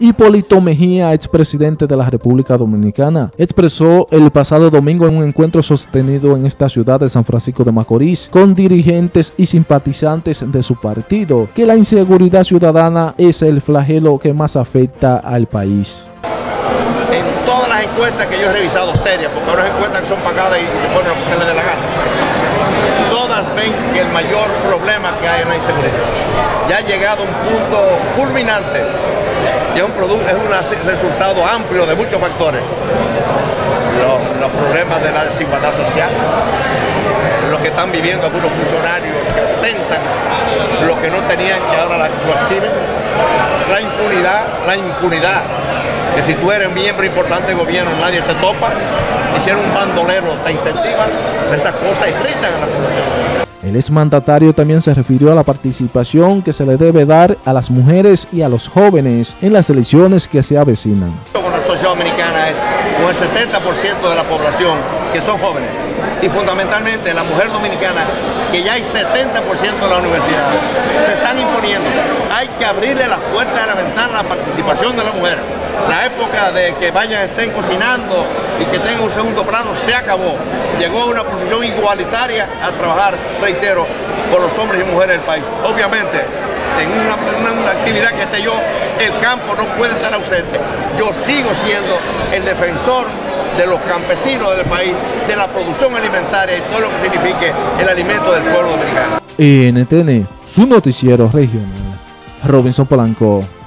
Hipólito Mejía, expresidente de la República Dominicana, expresó el pasado domingo en un encuentro sostenido en esta ciudad de San Francisco de Macorís con dirigentes y simpatizantes de su partido que la inseguridad ciudadana es el flagelo que más afecta al país. En todas las encuestas que yo he revisado serias, porque ahora hay encuestas que son pagadas y se ponen los papeles de la gana, todas ven que el mayor problema que hay es la inseguridad. Ya ha llegado un punto fulminante. Es un producto, es un resultado amplio de muchos factores. Los problemas de la desigualdad social, lo que están viviendo algunos funcionarios que ostentan lo que no tenían que ahora lo exhiben, la impunidad, que si tú eres miembro importante del gobierno nadie te topa, y si eres un bandolero te incentivan, esas cosas irritan a la población. El exmandatario también se refirió a la participación que se le debe dar a las mujeres y a los jóvenes en las elecciones que se avecinan. Con la sociedad dominicana es con el 60% de la población que son jóvenes y fundamentalmente la mujer dominicana, que ya hay 70% de la universidad, se están imponiendo. Hay que abrirle las puertas a la ventana a la participación de la mujer. La época de que estén cocinando y que tengan un segundo plano se acabó. Llegó a una posición igualitaria a trabajar, reitero, con los hombres y mujeres del país. Obviamente, en una actividad que esté yo, el campo no puede estar ausente. Yo sigo siendo el defensor de los campesinos del país, de la producción alimentaria y todo lo que signifique el alimento del pueblo dominicano. NTN, su noticiero regional. Robinson Polanco.